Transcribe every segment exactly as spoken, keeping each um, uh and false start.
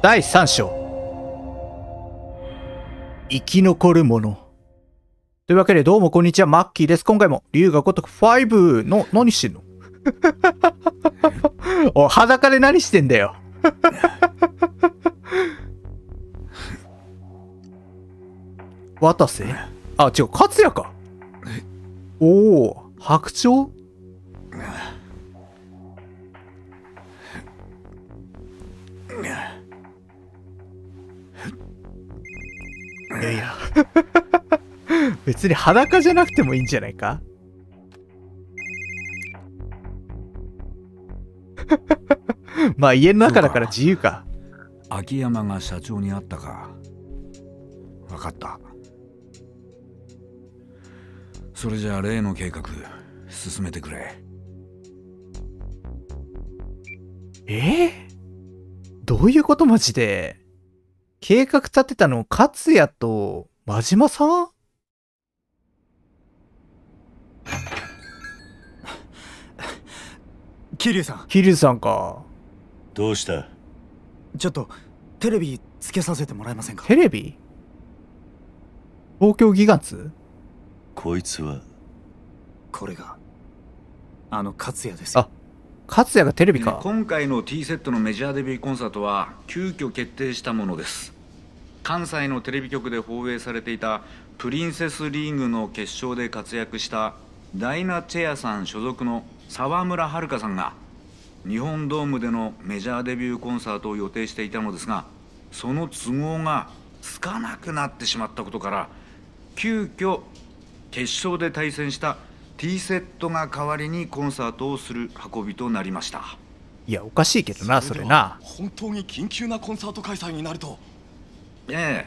だいさん章生き残るもの。というわけで、どうもこんにちは、マッキーです。今回も龍が如くごの、何してんのお、裸で何してんだよ渡瀬？あ、違う、勝也か。おお、白鳥？いやいや別に裸じゃなくてもいいんじゃないかまあ家の中だから自由か。秋山が社長に会ったか。分かった。それじゃあ例の計画進めてくれ。えー、どういうこと？マジで計画立てたの勝也と真島さん？桐生さん。桐生さんか。どうした？ちょっとテレビつけさせてもらえませんか？テレビ？東京ギガツ？こいつは。これがあの勝也ですよ。あ、勝也がテレビか。今回の T セットのメジャーデビューコンサートは急遽決定したものです。関西のテレビ局で放映されていたプリンセスリーグの決勝で活躍したダイナチェアさん所属の沢村遥さんが日本ドームでのメジャーデビューコンサートを予定していたのですが、その都合がつかなくなってしまったことから急遽決勝で対戦した T セットが代わりにコンサートをする運びとなりました。いや、おかしいけどな、それな。本当に緊急なコンサート開催になると。ええ、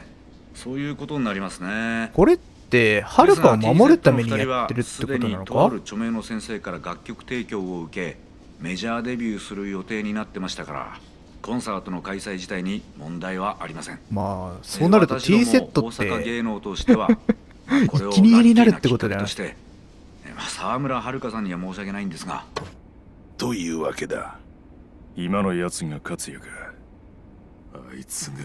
そういうことになりますね。これってはるかを守るためにやってるってことなのか。とある著名の先生から楽曲提供を受けメジャーデビューする予定になってましたから、コンサートの開催自体に問題はありません。まあそうなると T セットって大阪芸能としては気に入りになるってことだよね。沢村遥さんには申し訳ないんですが。というわけだ。今のやつが勝也か。あいつが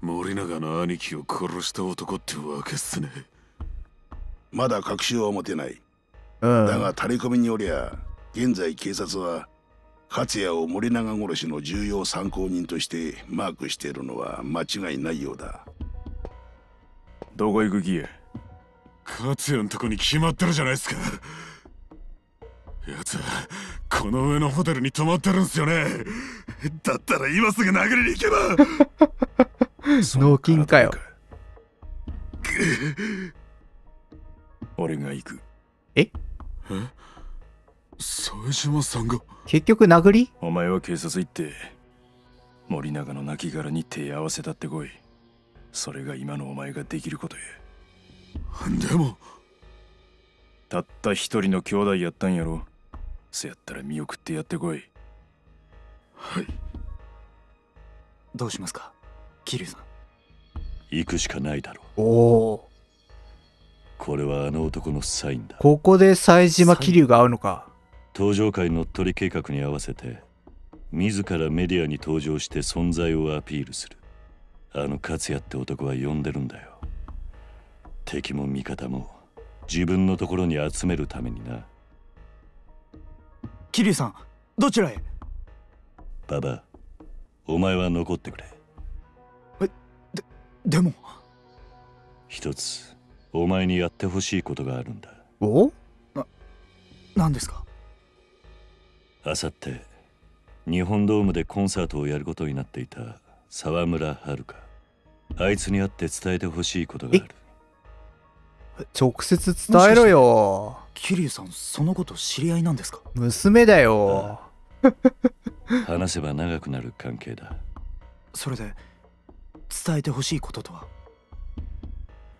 森永の兄貴を殺した男ってわけっすね。まだ確証は持てない、うん、だがタレコミによりゃ現在警察は勝也を森永殺しの重要参考人としてマークしているのは間違いないようだ。どこ行く気や？勝也のとこに決まってるじゃないですか。やつはこの上のホテルに泊まってるんすよね。だったら今すぐ殴りに行けば脳筋かよ。俺が行く。え？冴島さんが結局殴り？お前は警察行って森永の亡きがらに手合わせたってこい。それが今のお前ができることや。でもたった一人の兄弟やったんやろ。せやったら見送ってやってこい。はい。どうしますか桐生さん。行くしかないだろう。おお。これはあの男のサインだ。ここで冴島桐生が会うのか。登場会の取り計画に合わせて自らメディアに登場して存在をアピールする。あの勝也って男は呼んでるんだよ。敵も味方も自分のところに集めるためにな。桐生さん、どちらへ？馬場、お前は残ってくれ。え、で、でも一つお前にやってほしいことがあるんだ。お？な、何ですか？あさって日本ドームでコンサートをやることになっていた沢村遥、あいつに会って伝えてほしいことがある。直接伝えろよ。桐生さん、そのこと知り合いなんですか？娘だよ。ああ話せば長くなる関係だ。それで伝えてほしいことと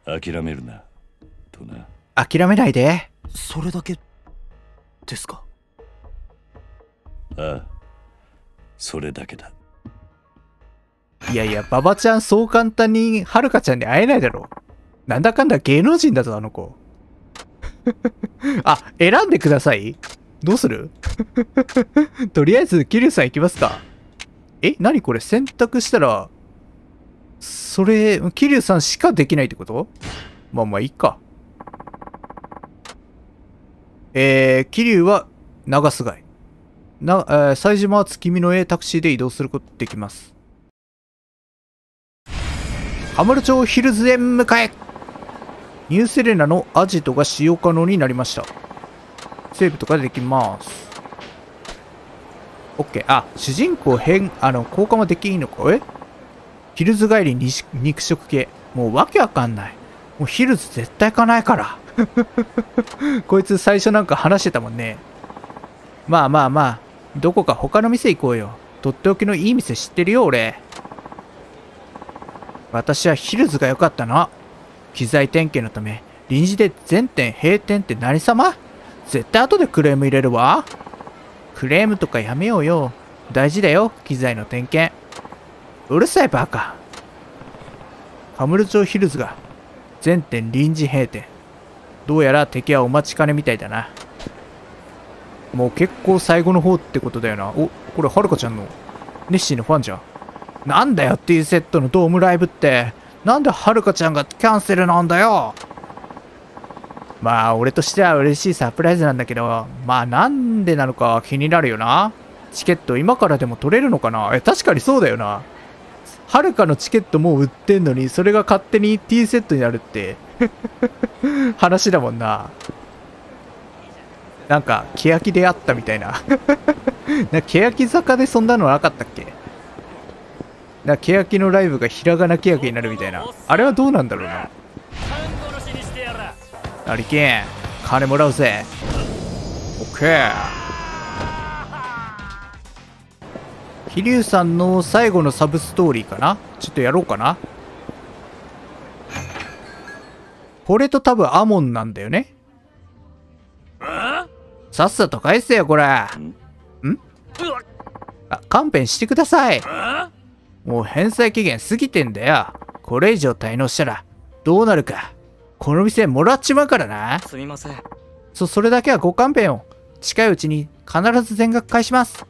は？諦めるなとな。諦めないで。それだけですか？ああ、それだけだ。いやいや、馬場ちゃん、そう簡単にはるかちゃんに会えないだろう。なんだかんだ芸能人だぞ、あの子。あ、選んでください。どうする？とりあえず桐生さん行きますか。え、何これ、選択したら、それ、桐生さんしかできないってこと？まあまあいいか。えー、桐生は長須貝。な、えー、冴島は月見の絵、タクシーで移動することできます。ハマル町ヒルズへ向かえ。ニューセレナのアジトが使用可能になりました。セーブとかできます。OK。あ、主人公変、あの、交換はできんのか。え、ヒルズ帰りに肉食系。もうわけわかんない。もうヒルズ絶対行かないから。こいつ最初なんか話してたもんね。まあまあまあ、どこか他の店行こうよ。とっておきのいい店知ってるよ、俺。私はヒルズが良かったな。機材点検のため、臨時で全店閉店って何様？絶対後でクレーム入れるわ。クレームとかやめようよ。大事だよ、機材の点検。うるさいバカ。ハムル町ヒルズが全店臨時閉店。どうやら敵はお待ちかねみたいだな。もう結構最後の方ってことだよな。お、これはるかちゃんのネッシーのファンじゃん。なんだよ、Tセットのドームライブって。なんではるかちゃんがキャンセルなんだよ。まあ、俺としては嬉しいサプライズなんだけど、まあ、なんでなのか気になるよな。チケット今からでも取れるのかな。え、確かにそうだよな。はるかのチケットもう売ってんのに、それが勝手に Tセットになるって、話だもんな。なんか、欅であったみたいな。なんか欅坂でそんなのなかったっけ。な、ケヤキのライブがひらがなケヤキになるみたいな。あれはどうなんだろうな。ありけん、金もらうぜ。オッケー。桐生さんの最後のサブストーリーかな。ちょっとやろうかな。これと多分アモンなんだよね。さっさと返せよ、これ。ん？あ、勘弁してください。もう返済期限過ぎてんだよ。これ以上滞納したらどうなるか。この店もらっちまうからな。すみません。そ、それだけはご勘弁を。近いうちに必ず全額返します。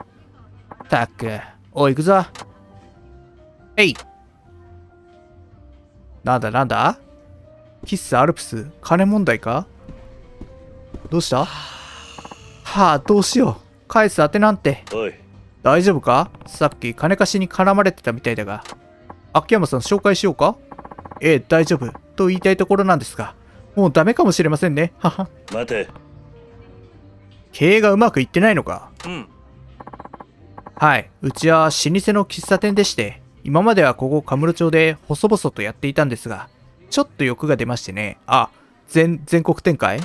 たっく、おい行くぞ。えい。なんだなんだ？喫茶アルプス、金問題か？どうした？はあ、どうしよう。返す当てなんて。おい。大丈夫か？さっき金貸しに絡まれてたみたいだが。秋山さん紹介しようか？ええ、大丈夫と言いたいところなんですが、もうダメかもしれませんね。はは。待て。経営がうまくいってないのか？うん。はい。うちは老舗の喫茶店でして、今まではここ神室町で細々とやっていたんですが、ちょっと欲が出ましてね。あ、全、全国展開？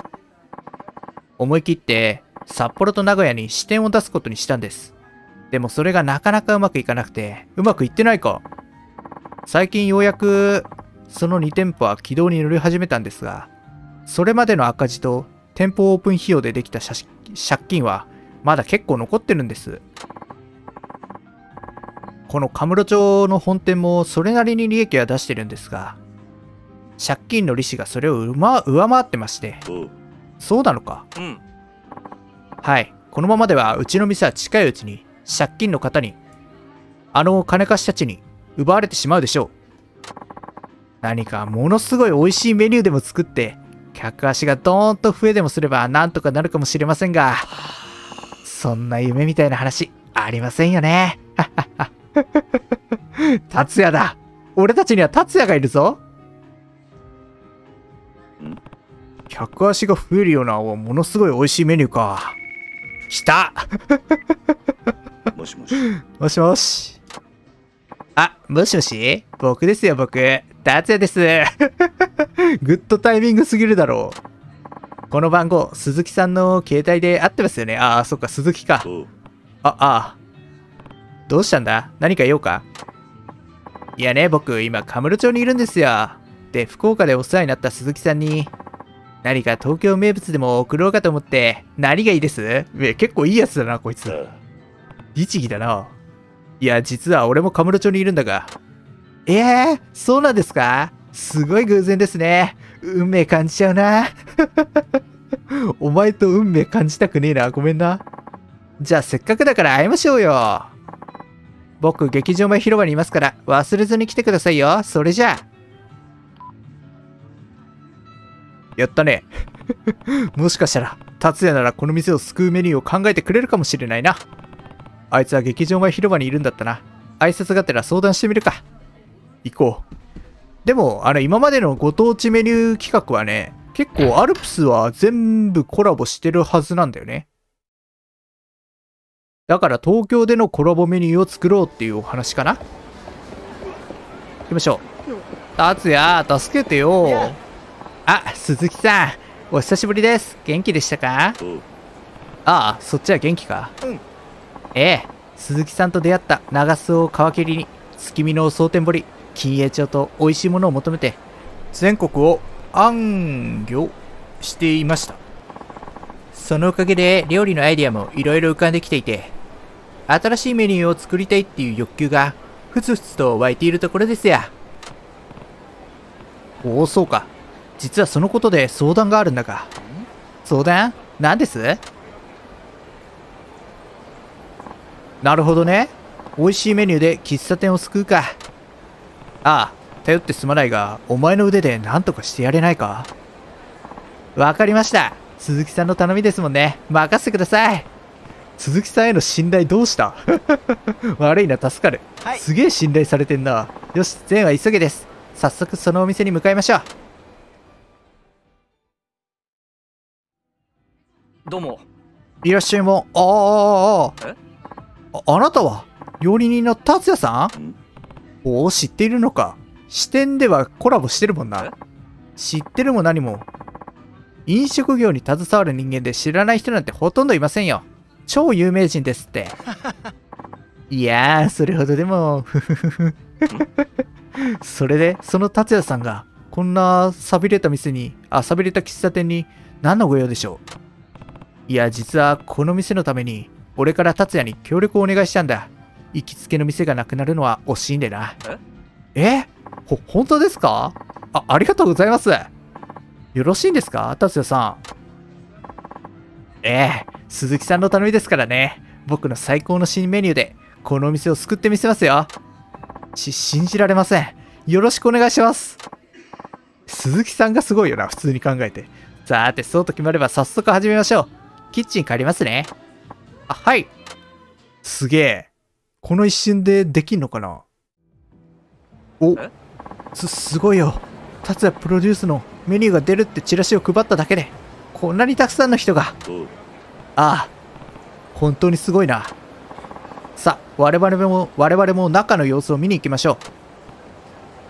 思い切って札幌と名古屋に支店を出すことにしたんです。でもそれがなかなかうまくいかなくて、うまくいってないか。最近ようやくそのに店舗は軌道に乗り始めたんですが、それまでの赤字と店舗オープン費用でできた借金はまだ結構残ってるんです。この神室町の本店もそれなりに利益は出してるんですが、借金の利子がそれを上回ってまして、そうなのか。うん、はい、このままではうちの店は近いうちに借金の方に、あの金貸したちに奪われてしまうでしょう。何かものすごい美味しいメニューでも作って、客足がドーンと増えでもすればなんとかなるかもしれませんが、そんな夢みたいな話ありませんよね。達也だ。俺たちには達也がいるぞ。客足が増えるようなものすごい美味しいメニューか。来た。もしもし。もしもし。あ、もしもし？僕ですよ、僕。達也です。グッドタイミングすぎるだろう。この番号、鈴木さんの携帯で合ってますよね。ああ、そっか、鈴木か。あ、ああ。どうしたんだ？何か用か？いやね、僕、今、神室町にいるんですよ。で、福岡でお世話になった鈴木さんに、何か東京名物でも送ろうかと思って、何がいいです？結構いいやつだな、こいつ。律儀だな。いや、実は俺も神室町にいるんだが。ええー、そうなんですか？すごい偶然ですね。運命感じちゃうな。お前と運命感じたくねえな。ごめんな。じゃあせっかくだから会いましょうよ。僕、劇場前広場にいますから、忘れずに来てくださいよ。それじゃあ。やったね。もしかしたら、達也ならこの店を救うメニューを考えてくれるかもしれないな。あいつは劇場前広場にいるんだったな。挨拶がてら相談してみるか。行こう。でも、あの、今までのご当地メニュー企画はね、結構アルプスは全部コラボしてるはずなんだよね。だから東京でのコラボメニューを作ろうっていうお話かな。行きましょう。達也、助けてよ。あ、鈴木さん、お久しぶりです。元気でしたか？ああ、そっちは元気か。うん、ええ、鈴木さんと出会った長須を皮切りに、月見の蒼天堀、金栄町と美味しいものを求めて、全国を行脚していました。そのおかげで料理のアイディアもいろいろ浮かんできていて、新しいメニューを作りたいっていう欲求がふつふつと湧いているところですや。おお、そうか。実はそのことで相談があるんだが。相談？何です？なるほどね。美味しいメニューで喫茶店を救うか。ああ、頼ってすまないが、お前の腕で何とかしてやれないか？わかりました。鈴木さんの頼みですもんね。任せてください。鈴木さんへの信頼どうした？悪いな、助かる。はい、すげえ信頼されてんな。よし、善は急げです。早速そのお店に向かいましょう。どうも。いらっしゃいも。ああああああ。あ、あなたは料理人の達也さん？ん？おお、知っているのか。支店ではコラボしてるもんな。知ってるも何も。飲食業に携わる人間で知らない人なんてほとんどいませんよ。超有名人ですって。いやー、それほどでも。それで、その達也さんが、こんな寂れた店に、あ、寂れた喫茶店に、何のご用でしょう。いや、実はこの店のために、俺から達也に協力をお願いしたんだ。行きつけの店がなくなるのは惜しいんでな。え？え？ほ、本当ですか？あ、ありがとうございます。よろしいんですか、達也さん。ええ、鈴木さんの頼みですからね。僕の最高の新メニューで、このお店を救ってみせますよ。し、信じられません。よろしくお願いします。鈴木さんがすごいよな、普通に考えて。さーて、そうと決まれば早速始めましょう。キッチン借りますね。あ、はい。すげえ。この一瞬でできんのかな？お、す、すごいよ。達也プロデュースのメニューが出るってチラシを配っただけで、こんなにたくさんの人が。ああ、本当にすごいな。さあ、我々も、我々も中の様子を見に行きましょう。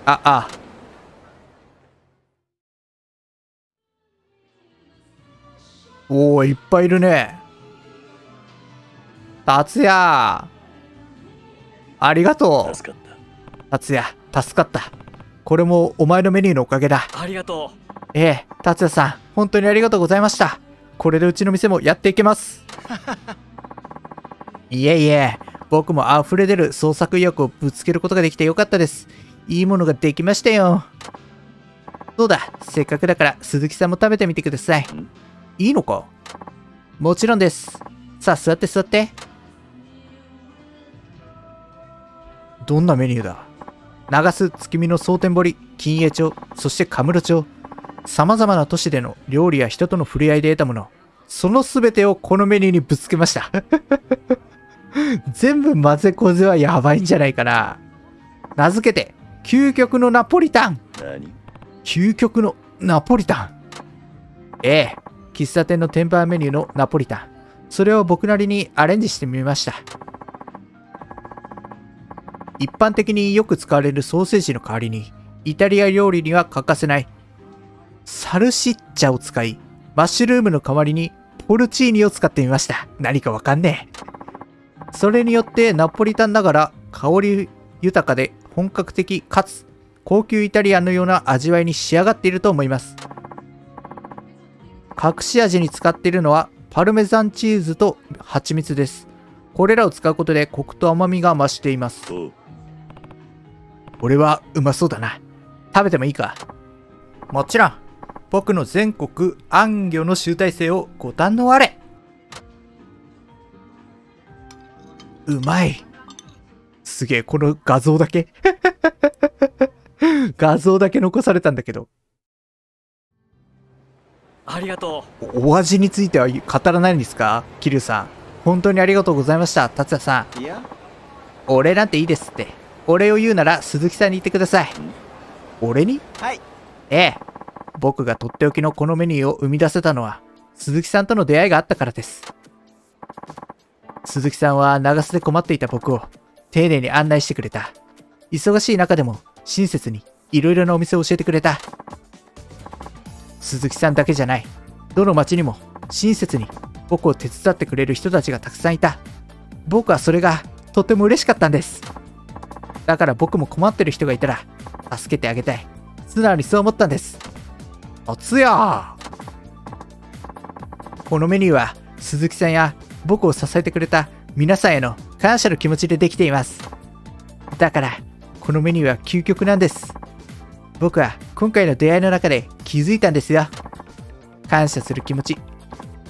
あ、ああ。おお、いっぱいいるね。達也、ありがとう。助かった。達也、助かった。これもお前のメニューのおかげだ。ありがとう。ええ、達也さん、本当にありがとうございました。これでうちの店もやっていけます。いえいえ、僕も溢れ出る創作意欲をぶつけることができてよかったです。いいものができましたよ。そうだ、せっかくだから鈴木さんも食べてみてください。いいのか？もちろんです。さあ、座って座って。どんなメニューだ？長洲、月見の蒼天堀、金栄町、そして神室町。さまざまな都市での料理や人との触れ合いで得たもの、そのすべてをこのメニューにぶつけました。全部混ぜこぜはやばいんじゃないかな。名付けて、究極のナポリタン。何？究極のナポリタン。ええ、喫茶店のテンパーメニューのナポリタン。それを僕なりにアレンジしてみました。一般的によく使われるソーセージの代わりに、イタリア料理には欠かせないサルシッチャを使い、マッシュルームの代わりにポルチーニを使ってみました。何かわかんねえ。それによってナポリタンながら香り豊かで本格的かつ高級イタリアンのような味わいに仕上がっていると思います。隠し味に使っているのはパルメザンチーズと蜂蜜です。これらを使うことでコクと甘みが増しています。俺はうまそうだな。食べてもいいか？もちろん。僕の全国行脚の集大成をご堪能あれ。うまい。すげえ、この画像だけ画像だけ残されたんだけど。ありがとう。お味については語らないんですか、桐生さん。本当にありがとうございました、達也さん。いや、俺なんていいですって。俺を言うなら鈴木さんに言ってください。俺に？はい。ええ。僕がとっておきのこのメニューを生み出せたのは、鈴木さんとの出会いがあったからです。鈴木さんは長瀬で困っていた僕を丁寧に案内してくれた。忙しい中でも親切にいろいろなお店を教えてくれた。鈴木さんだけじゃない。どの町にも親切に僕を手伝ってくれる人たちがたくさんいた。僕はそれがとても嬉しかったんです。だから僕も困ってる人がいたら助けてあげたい。素直にそう思ったんです。おつやー。このメニューは鈴木さんや僕を支えてくれた皆さんへの感謝の気持ちでできています。だからこのメニューは究極なんです。僕は今回の出会いの中で気づいたんですよ。感謝する気持ち。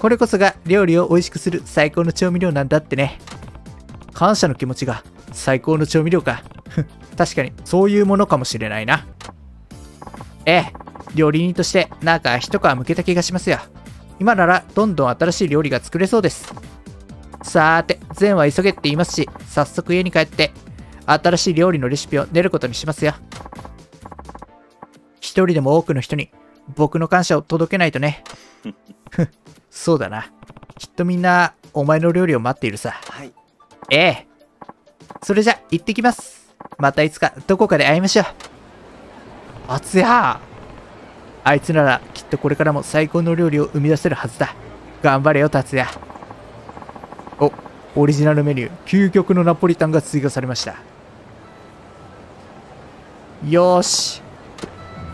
これこそが料理を美味しくする最高の調味料なんだってね。感謝の気持ちが最高の調味料か。確かにそういうものかもしれないな。ええ、料理人としてなんか一皮むけた気がしますよ。今ならどんどん新しい料理が作れそうです。さーて、善は急げって言いますし、早速家に帰って、新しい料理のレシピを練ることにしますよ。一人でも多くの人に、僕の感謝を届けないとね。そうだな。きっとみんな、お前の料理を待っているさ。はい、ええ。それじゃ、行ってきます。またいつか、どこかで会いましょう。あつやー。あいつなら、きっとこれからも最高の料理を生み出せるはずだ。頑張れよ、達也。お、オリジナルメニュー、究極のナポリタンが追加されました。よーし。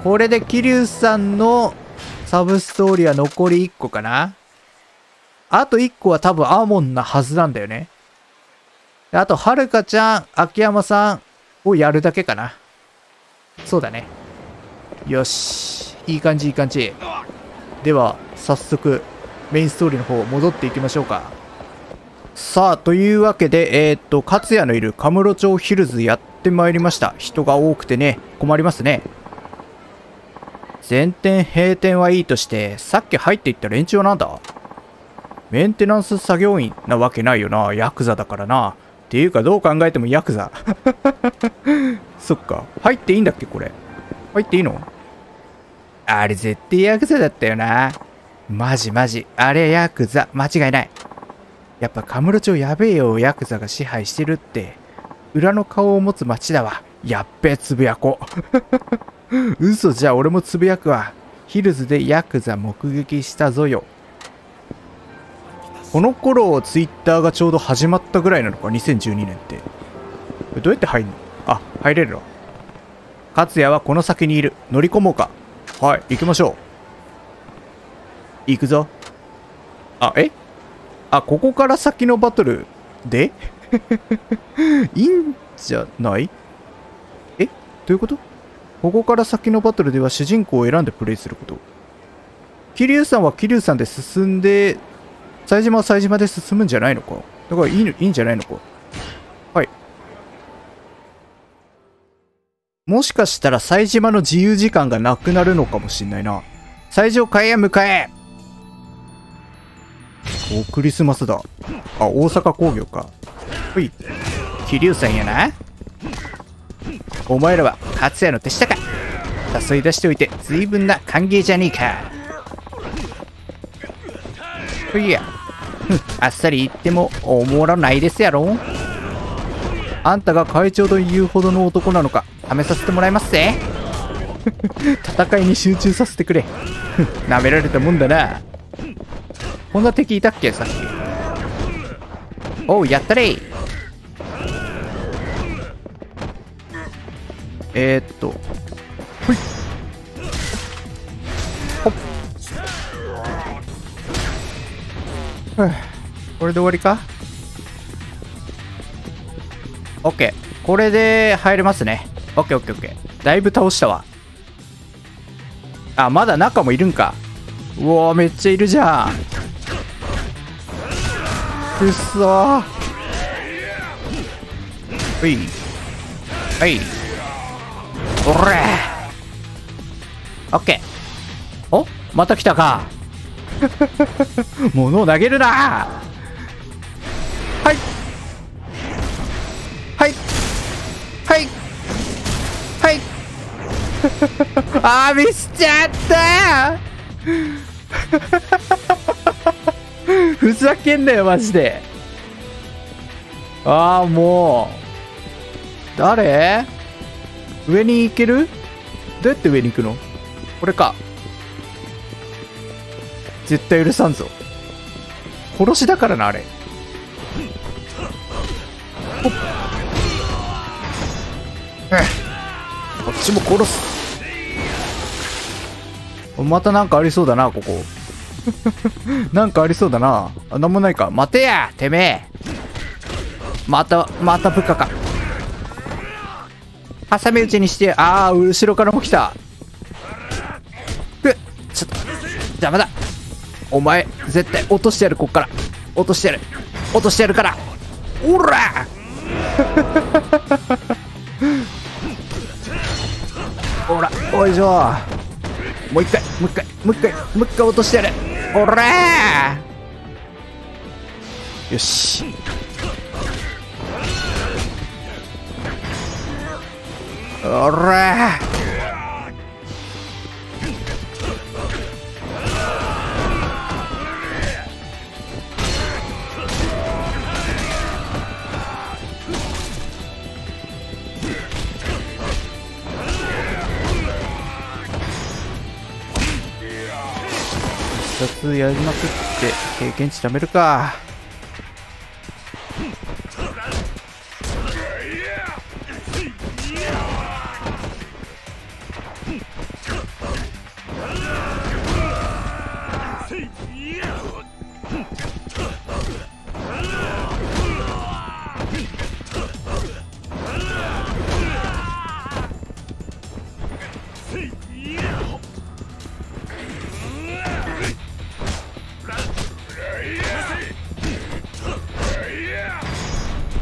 これで桐生さんのサブストーリーは残りいっこかな。あといっこは多分アーモンなはずなんだよね。あと、はるかちゃん、秋山さんをやるだけかな。そうだね。よし。いい感じ、いい感じ。では、早速、メインストーリーの方、戻っていきましょうか。さあ、というわけで、えー、っと、勝也のいる神室町ヒルズやってまいりました。人が多くてね、困りますね。全店閉店はいいとして、さっき入っていった連中はなんだ？メンテナンス作業員なわけないよな。ヤクザだからな。っていうか、どう考えてもヤクザ。そっか。入っていいんだっけ、これ。入っていいの？あれ絶対ヤクザだったよな。マジマジ。あれヤクザ。間違いない。やっぱ神室町やべえよ。ヤクザが支配してるって。裏の顔を持つ町だわ。やっべえ、つぶやこ。嘘じゃ、俺もつぶやくわ。ヒルズでヤクザ目撃したぞよ。この頃、ツイッターがちょうど始まったぐらいなのか、にせんじゅうにねんって。どうやって入んの？あ、入れるの。勝也はこの先にいる。乗り込もうか。はい、行きましょう。行くぞ。あ、え？あ、ここから先のバトルでいいんじゃない？え？どういうこと？ここから先のバトルでは主人公を選んでプレイすること。桐生さんは桐生さんで進んで、冴島は冴島で進むんじゃないのか。だからいい、いいんじゃないのか。はい。もしかしたら冴島の自由時間がなくなるのかもしんないな。冴島買えや迎え。お、クリスマスだ。あ、大阪工業か。ほい。桐生さんやな。お前らは勝也の手下か。誘い出しておいて随分な歓迎じゃねえか。ほいや。あっさり言ってもおもらないですやろ。あんたが会長というほどの男なのか試させてもらいますぜ。戦いに集中させてくれ。なめられたもんだな。こんな敵いたっけさっき。おう、やったれ。えー、っとほいほっ、はあ、これで終わりか。オッケー、これで入れますね。オッケーオッケーオッケー。だいぶ倒したわ。あ、まだ中もいるんか。うわー、めっちゃいるじゃん。くっそー。ほいはい、おれー、オッケー。お、また来たか。物を投げるな。はいはいはいはい。あー、ミスっちゃったー。ふざけんなよマジで。ああ、もう誰、上に行ける？どうやって上に行くの？これか。絶対許さんぞ。殺しだからな、あれ。ほっ、こっちも殺す。またなんかありそうだな、ここ。なんかありそうだな。あ、なんもないか。待てや、てめえ。また、また部下か。挟み撃ちにして、ああ、後ろからも来た。え、ちょっと、邪魔だ。お前、絶対落としてやる、こっから。落としてやる。落としてやるから。おらおら、おいしょ。もう一回、もう一回、もう一回、もう一回落としてやる。おらよし。おらー、ふたつやりまくって経験値貯めるか。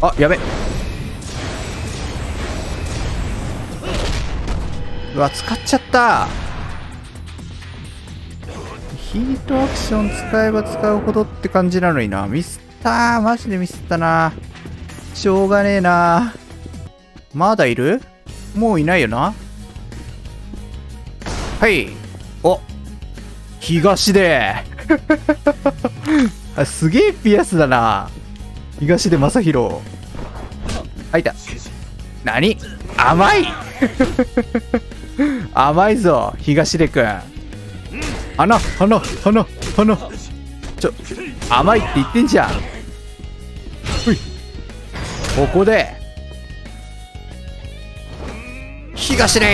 あ、やべ。うわ、使っちゃった。ヒートアクション使えば使うほどって感じなのにな。ミスったー、マジでミスったな。しょうがねえな。まだいる？もういないよな。はい、お、東であ、すげえピアスだな。東出昌大。あ、いた。何？甘い甘いぞ、東出くん。花、花、花、花。ちょ、甘いって言ってんじゃん。ほい。ここで、東出！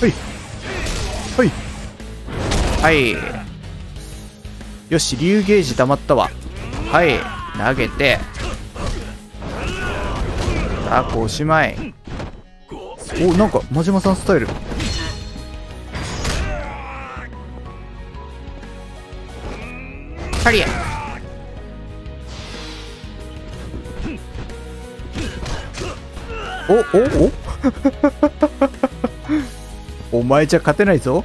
ほい。ほい。はい。よし、竜ゲージ溜まったわ。はい、投げて。あ、おしまい。お、なんか真島さんスタイル。ハリア。おおおお前じゃ勝てないぞ。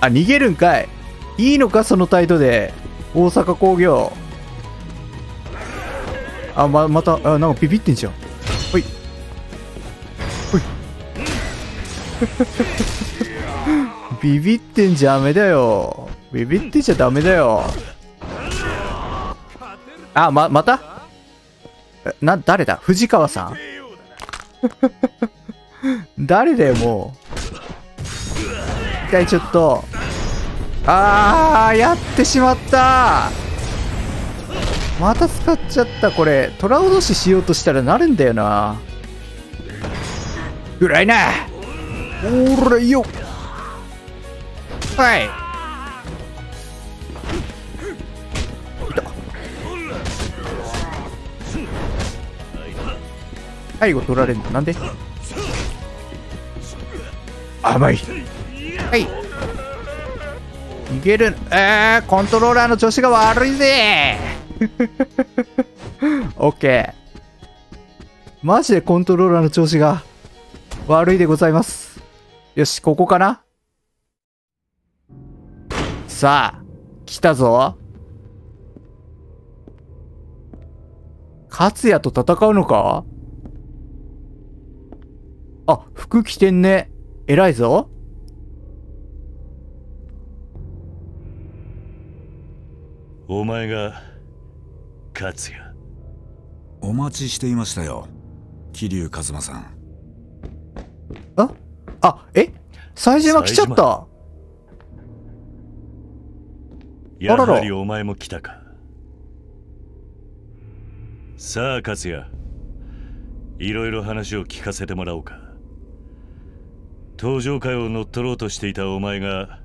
あ、逃げるんかい。いいのかその態度で。大阪工業。あ、ま、また、あ、なんかビビってんじゃん。ほい。ほい。ビビってんじゃダメだよ。ビビってんじゃダメだよ。あ、ま、またな、誰だ？藤川さん誰だよ、もう。一回ちょっと。あー、やってしまった。また使っちゃった。これ虎落とししようとしたらなるんだよな。ぐらいな。おらよ。はい、いた。背後取られるんだ。なんで甘い。はい、逃げる。えー、コントローラーの調子が悪いぜ。オッケー。マジでコントローラーの調子が悪いでございます。よし、ここかな?さあ、来たぞ。勝也と戦うのか?あ、服着てんね。偉いぞ。お前が勝也。お待ちしていましたよ、桐生一馬さん。ああ、え、冴島来ちゃった。やはりお前も来たか。さあ勝也、いろいろ話を聞かせてもらおうか。登場会を乗っ取ろうとしていたお前が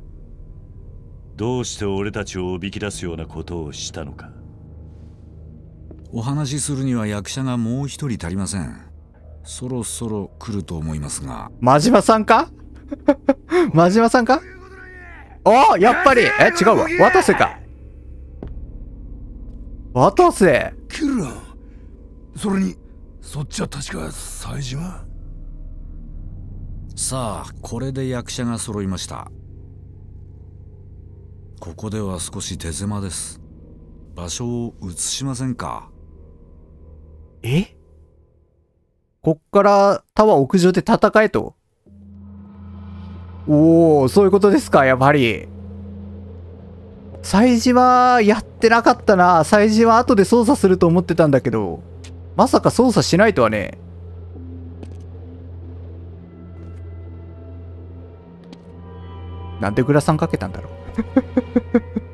どうして俺たちをおびき出すようなことをしたのか。お話しするには役者がもう一人足りません。そろそろ来ると思いますが。真島さんか真島さんか。ああ、やっぱり。え、違うわ、渡瀬か。渡瀬キルラ。それにそっちは確か冴島。さあ、これで役者が揃いました。ここでは少し手狭です。場所を移しませんか。え?こっからタワー屋上で戦えと。おお、そういうことですか。やっぱり冴島やってなかったな。冴島後で操作すると思ってたんだけど、まさか操作しないとはね。なんでグラサンかけたんだろう